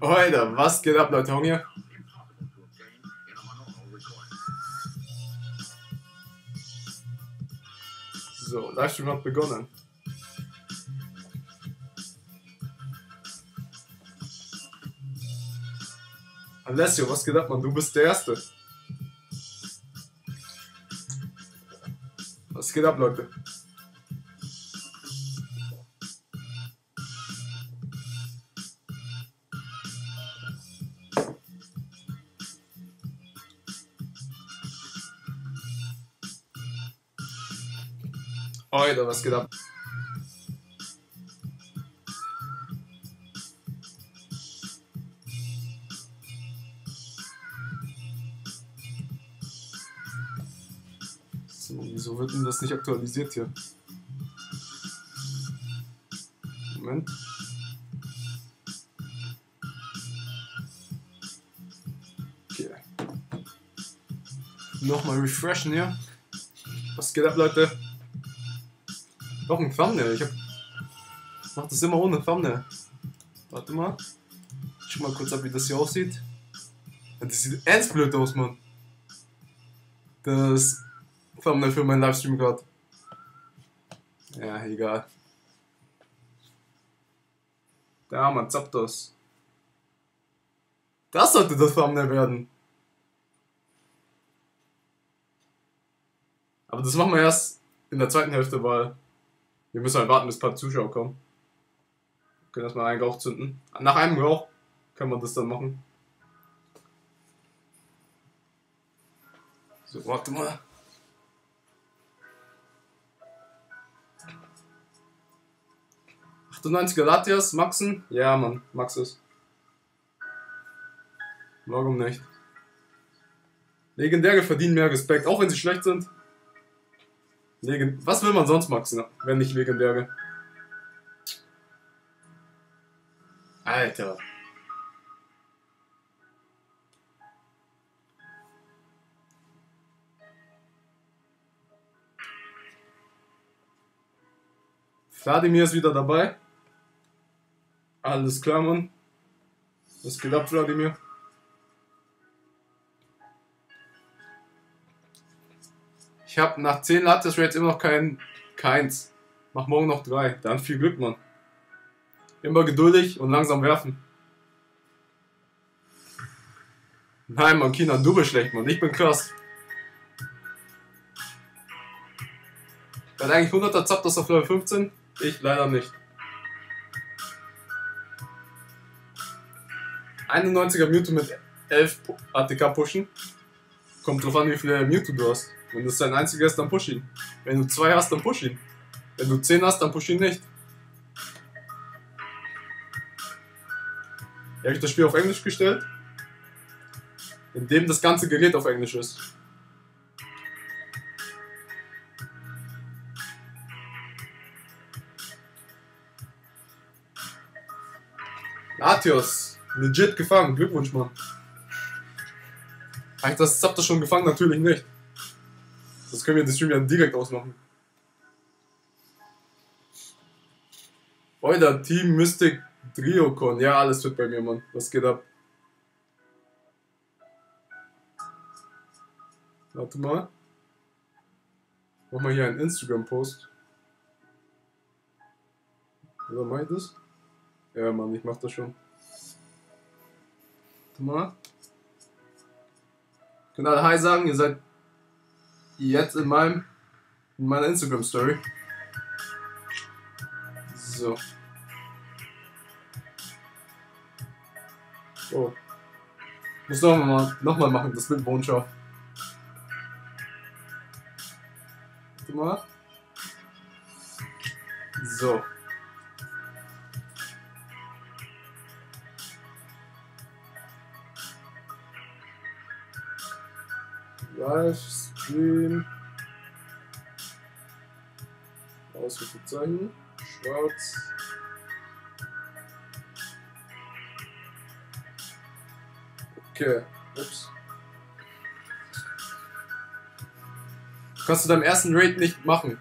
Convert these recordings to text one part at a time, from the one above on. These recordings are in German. Alter, was geht ab, Latonia? So, Livestream hat begonnen. Alessio, was geht ab, Mann? Du bist der Erste. Was geht ab, Leute? Alter, was geht ab? So, wieso wird denn das nicht aktualisiert hier? Moment. Okay. Nochmal refreshen hier. Was geht ab, Leute? Noch ein Thumbnail, ich mach das immer ohne Thumbnail. Warte mal. Ich schau mal kurz ab, wie das hier aussieht. Das sieht ernst blöd aus, Mann. Das Thumbnail für meinen Livestream gerade. Ja, egal. Da, Mann, Zapdos. Das sollte das Thumbnail werden. Aber das machen wir erst in der zweiten Hälfte, weil wir müssen halt warten, bis ein paar Zuschauer kommen. Wir können erstmal einen Rauch zünden. Nach einem Rauch können wir das dann machen. So, warte mal. Latias, Maxen? Ja, Mann, Maxus. Warum nicht? Legendäre verdienen mehr Respekt, auch wenn sie schlecht sind. Was will man sonst maxen, wenn nicht Legendäre? Alter. Vladimir ist wieder dabei. Alles klar, Mann. Was geht ab, Vladimir? Ich habe nach 10 Latias Raids immer noch keins. Mach morgen noch 3. Dann viel Glück, Mann. Immer geduldig und langsam werfen. Nein, Mann, China, du bist schlecht, Mann. Ich bin krass. Er hat eigentlich 100er Zapdos auf Level 15. Ich leider nicht. 91er Mewtwo mit 11 ATK pushen. Kommt drauf an, wie viele Mewtwo du hast. Wenn das dein einziger ist, dann push ihn. Wenn du 2 hast, dann push ihn. Wenn du 10 hast, dann push ihn nicht. Hier habe ich das Spiel auf Englisch gestellt, indem das ganze Gerät auf Englisch ist. Latios, legit gefangen. Glückwunsch, Mann. Habe ich das Zapdos schon gefangen? Natürlich nicht. Das können wir den Stream ja direkt ausmachen. Alter, Team Mystic Driocon. Ja, alles fit bei mir, Mann. Was geht ab? Warte mal. Mach mal hier einen Instagram-Post. Oder mach ich das? Ja, Mann, ich mach das schon. Warte mal. Könnt alle Hi sagen, ihr seid jetzt in meiner Instagram Story. So. Oh. Muss nochmal machen, das mit Wohnschau. Warte mal. So. Livestream. Ausrufezeichen. Schwarz. Okay. Ups. Kannst du deinem ersten Raid nicht machen.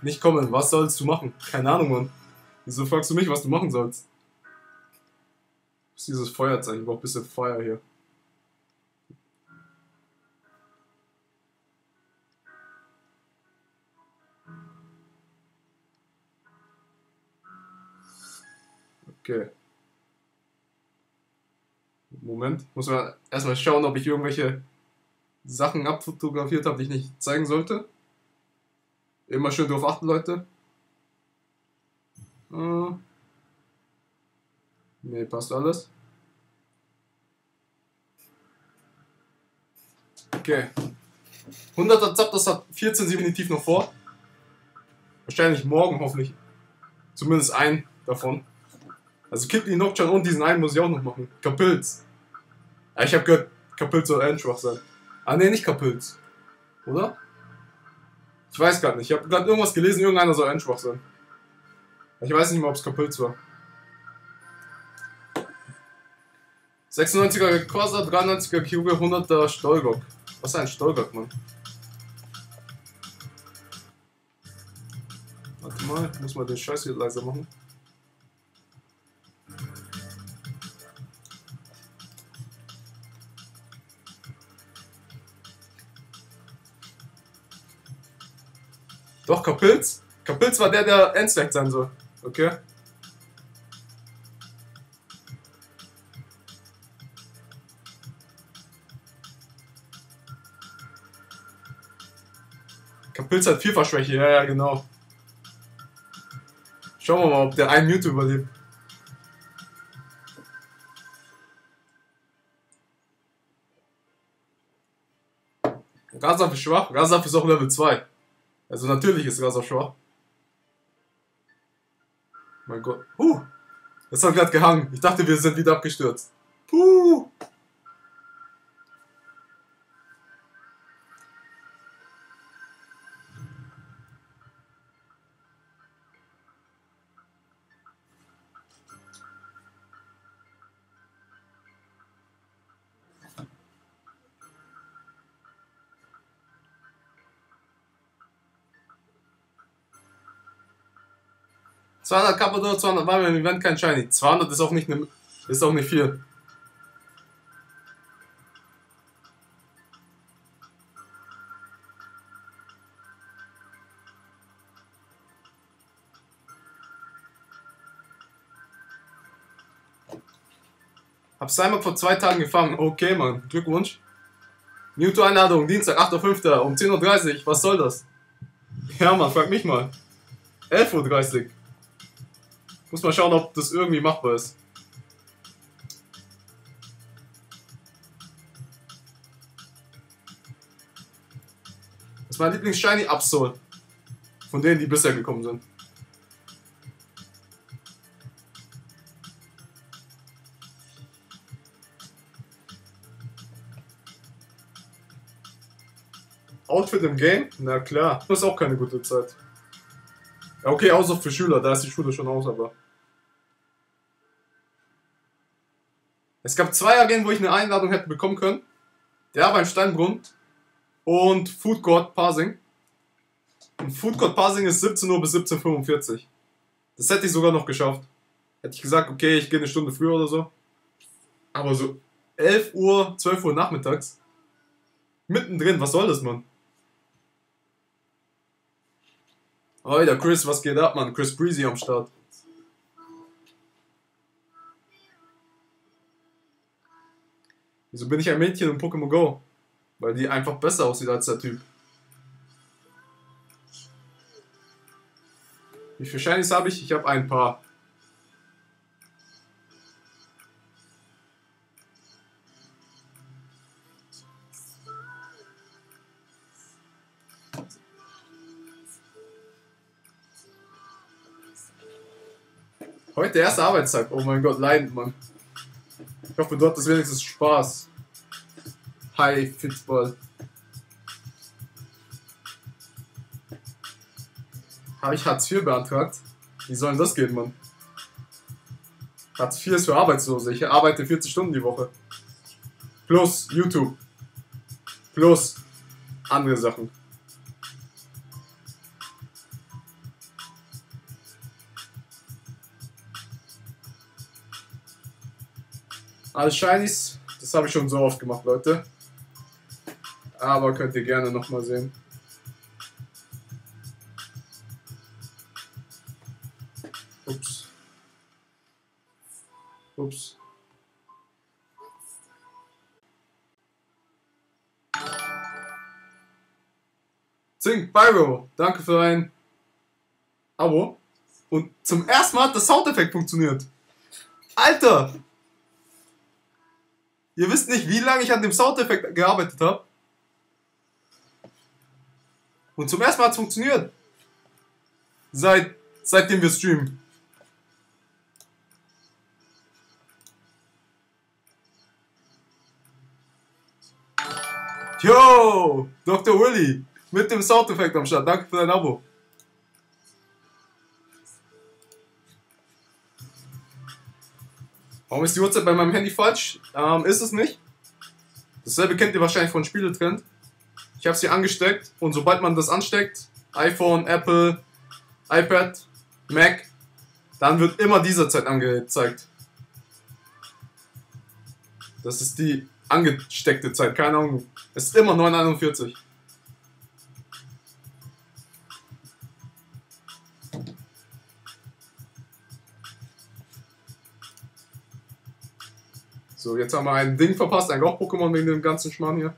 Nicht kommen. Was sollst du machen? Keine Ahnung, Mann. Wieso fragst du mich, was du machen sollst? Was ist dieses Feuerzeichen? Ich brauche ein bisschen Feuer hier. Okay. Moment. Muss man erstmal schauen, ob ich irgendwelche Sachen abfotografiert habe, die ich nicht zeigen sollte. Immer schön drauf achten, Leute. Ne, passt alles. Okay. 100er Zapdos hat 14 definitiv noch vor. Wahrscheinlich morgen, hoffentlich. Zumindest einen davon. Also Kipli, Nocturne und diesen einen muss ich auch noch machen. Kapilz. Ja, ich habe gehört, Kapilz soll endschwach sein. Ah ne, nicht Kapilz. Oder? Ich weiß gar nicht. Ich habe gerade irgendwas gelesen, irgendeiner soll endschwach sein. Ich weiß nicht mal, ob es Kapilz war. 96er Corsa, 93er Kugel, 100er Stolgoc. Was ist ein Stolgoc, Mann? Warte mal, ich muss mal den Scheiß hier leiser machen. Doch, Kapilz? Kapilz war der, der Endstack sein soll. Okay. Kapilz hat Vielfachschwäche, ja, ja, genau. Schauen wir mal, ob der ein Mewtwo überlebt. Rasenaf ist schwach, Rasenaf ist auch Level 2. Also natürlich ist Rasenaf schwach. Mein Gott. Das hat gerade gehangen. Ich dachte, wir sind wieder abgestürzt. Puh! Kappador, 200 war im Event kein Shiny. 200 ist auch nicht, ist auch nicht viel. Hab's einmal vor 2 Tagen gefangen. Okay, Mann. Glückwunsch. Mewtwo-Einladung, Dienstag, 8.05. um 10.30 Uhr. Was soll das? Ja, Mann, frag mich mal. 11.30 Uhr. Muss mal schauen, ob das irgendwie machbar ist. Das ist mein Lieblings-Shiny Absol. Von denen, die bisher gekommen sind. Outfit im Game? Na klar, das ist auch keine gute Zeit. Ja, okay, außer für Schüler, da ist die Schule schon aus, aber... Es gab 2 Arenen, wo ich eine Einladung hätte bekommen können. Der beim Steinbrunnen und Food Court Parsing. Und Food Court Parsing ist 17 Uhr bis 17.45 Uhr. Das hätte ich sogar noch geschafft. Hätte ich gesagt, okay, ich gehe eine Stunde früher oder so. Aber so 11 Uhr, 12 Uhr nachmittags. Mittendrin, was soll das, Mann? Alter, Chris, was geht ab, Mann? Chris Breezy am Start. Wieso bin ich ein Mädchen in Pokémon Go? Weil die einfach besser aussieht als der Typ. Wie viele Shinies habe ich? Ich habe ein paar. Heute der erste Arbeitstag. Oh mein Gott, leidend, Mann. Ich hoffe, dort ist wenigstens Spaß. Hi, Fitzball. Habe ich Hartz IV beantragt? Wie soll denn das gehen, Mann? Hartz IV ist für Arbeitslose. Ich arbeite 40 Stunden die Woche. Plus YouTube. Plus andere Sachen. Alles Shinies, das habe ich schon so oft gemacht, Leute. Aber könnt ihr gerne nochmal sehen. Ups. Ups. Zink, Byro, danke für ein Abo. Und zum ersten Mal hat der Soundeffekt funktioniert. Alter! Ihr wisst nicht, wie lange ich an dem Soundeffekt gearbeitet habe. Und zum ersten Mal hat es funktioniert. Seitdem wir streamen. Yo! Dr. Willy! Mit dem Soundeffekt am Start. Danke für dein Abo. Warum ist die Uhrzeit bei meinem Handy falsch? Ist es nicht. Dasselbe kennt ihr wahrscheinlich von Spieletrend. Ich habe sie angesteckt und sobald man das ansteckt, iPhone, Apple, iPad, Mac, dann wird immer diese Zeit angezeigt. Das ist die angesteckte Zeit, keine Ahnung. Es ist immer 9:41 Uhr. So, jetzt haben wir ein Ding verpasst, ein Rauch-Pokémon wegen dem ganzen Schmarrn hier.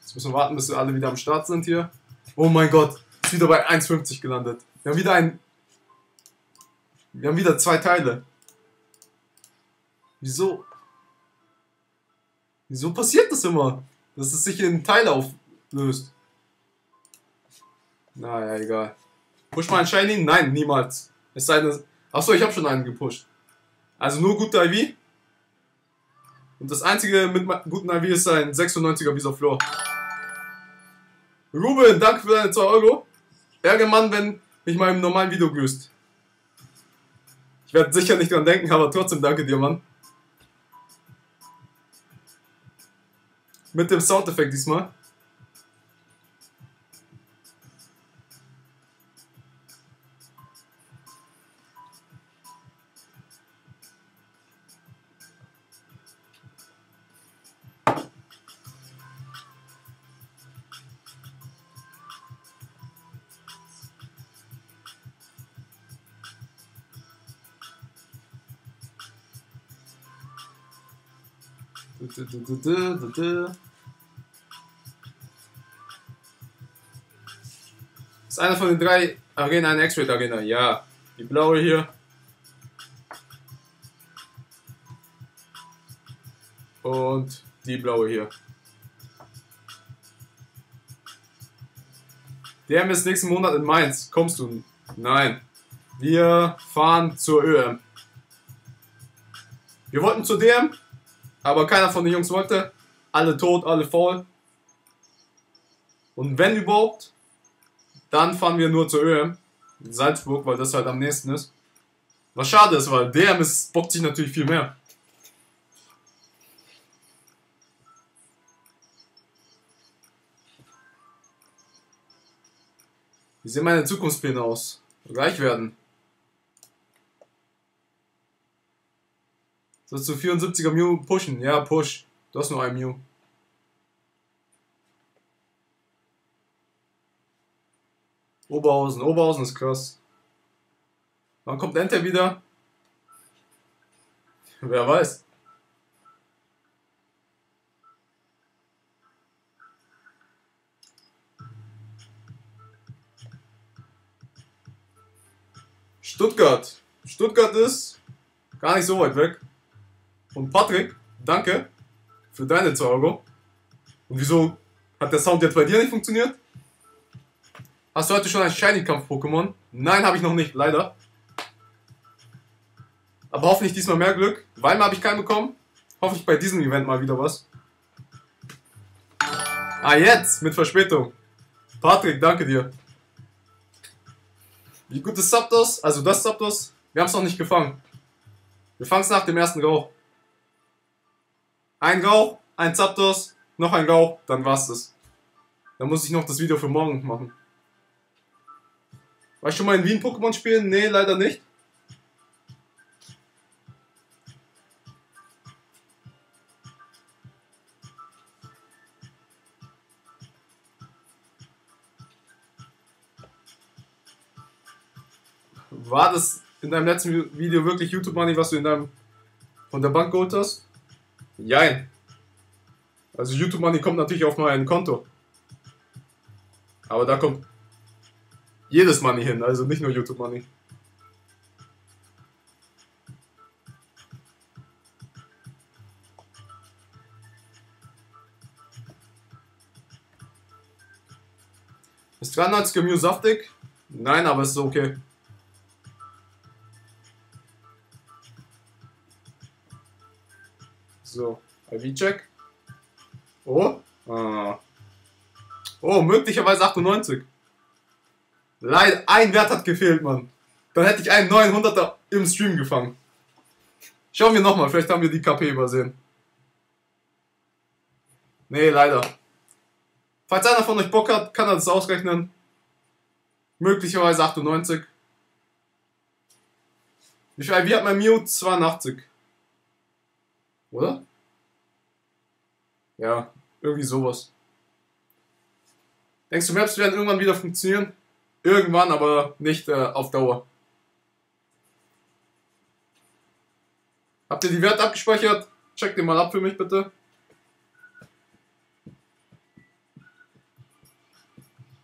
Jetzt müssen wir warten, bis wir alle wieder am Start sind hier. Oh mein Gott, ist wieder bei 1,50 gelandet. Wir haben wieder ein... Wir haben wieder zwei Teile. Wieso? Wieso passiert das immer? Dass es sich in Teile auflöst. Naja, egal. Push mal ein Shiny? Nein, niemals. Es sei denn... Achso, ich habe schon einen gepusht. Also nur guter IV. Und das einzige mit guten IV ist ein 96er Visa-Floor. Ruben, danke für deine 2 Euro. Ärger Mann, wenn mich mal im normalen Video grüßt. Ich werde sicher nicht dran denken, aber trotzdem danke dir, Mann. Mit dem Soundeffekt diesmal. Ist einer von den drei Arena eine X-Raid Arena? Ja, die blaue hier. Und die blaue hier. DM ist nächsten Monat in Mainz. Kommst du? Nein. Wir fahren zur ÖM. Wir wollten zur DM. Aber keiner von den Jungs wollte. Alle tot, alle faul. Und wenn überhaupt, dann fahren wir nur zur ÖM. In Salzburg, weil das halt am nächsten ist. Was schade ist, weil DM bockt sich natürlich viel mehr. Wie sehen meine Zukunftspläne aus? Reich werden. Sollst du 74er Mew pushen? Ja, push. Du hast nur ein Mew. Oberhausen. Oberhausen ist krass. Wann kommt Enter wieder? Wer weiß. Stuttgart. Stuttgart ist gar nicht so weit weg. Und Patrick, danke für deine 2 Euro. Und wieso hat der Sound jetzt bei dir nicht funktioniert? Hast du heute schon ein Shiny-Kampf-Pokémon? Nein, habe ich noch nicht, leider. Aber hoffentlich diesmal mehr Glück. Weimar habe ich keinen bekommen. Hoffentlich bei diesem Event mal wieder was. Ah, jetzt, mit Verspätung. Patrick, danke dir. Wie gut ist Zapdos? Also das Zapdos, wir haben es noch nicht gefangen. Wir fangen es nach dem ersten Rauch. Ein Rauch, ein Zapdos, noch ein Rauch, dann war's das. Dann muss ich noch das Video für morgen machen. War ich schon mal in Wien Pokémon spielen? Nee, leider nicht. War das in deinem letzten Video wirklich YouTube-Money, was du von der Bank geholt hast? Jein. Also YouTube-Money kommt natürlich auf mein Konto. Aber da kommt jedes Money hin, also nicht nur YouTube-Money. Ist Granats Gemüse saftig? Nein, aber es ist okay. So, IV-Check. Oh. Ah. Oh, möglicherweise 98. Leider, ein Wert hat gefehlt, Mann. Dann hätte ich einen 900er im Stream gefangen. Schauen wir nochmal, vielleicht haben wir die KP übersehen. Nee, leider. Falls einer von euch Bock hat, kann er das ausrechnen. Möglicherweise 98. Wie viel IV hat mein Mio? 82. Oder? Ja, irgendwie sowas. Denkst du, Maps werden irgendwann wieder funktionieren? Irgendwann, aber nicht auf Dauer. Habt ihr die Werte abgespeichert? Checkt den mal ab für mich bitte.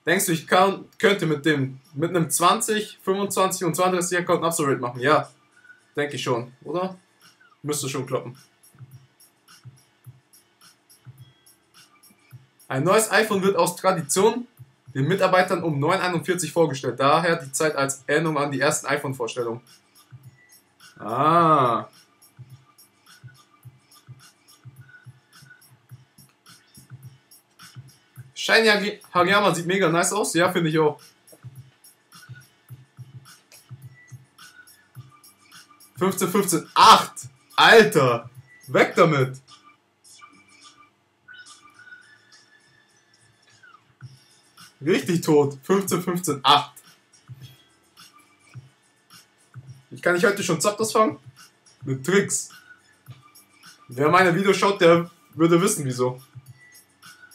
Denkst du, ich könnte mit einem 20, 25 und 32 Account Upsell-Rate machen? Ja, denke ich schon, oder? Müsste schon kloppen. Ein neues iPhone wird aus Tradition den Mitarbeitern um 9:41 vorgestellt. Daher die Zeit als Erinnerung an die ersten iPhone-Vorstellungen. Ah. Shiny Hariyama sieht mega nice aus. Ja, finde ich auch. 15, 15, 8. Alter. Weg damit. Richtig tot. 15, 15, 8. Ich kann nicht heute schon Zapdos fangen? Mit Tricks. Wer meine Videos schaut, der würde wissen, wieso.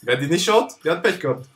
Wer die nicht schaut, der hat Pech gehabt.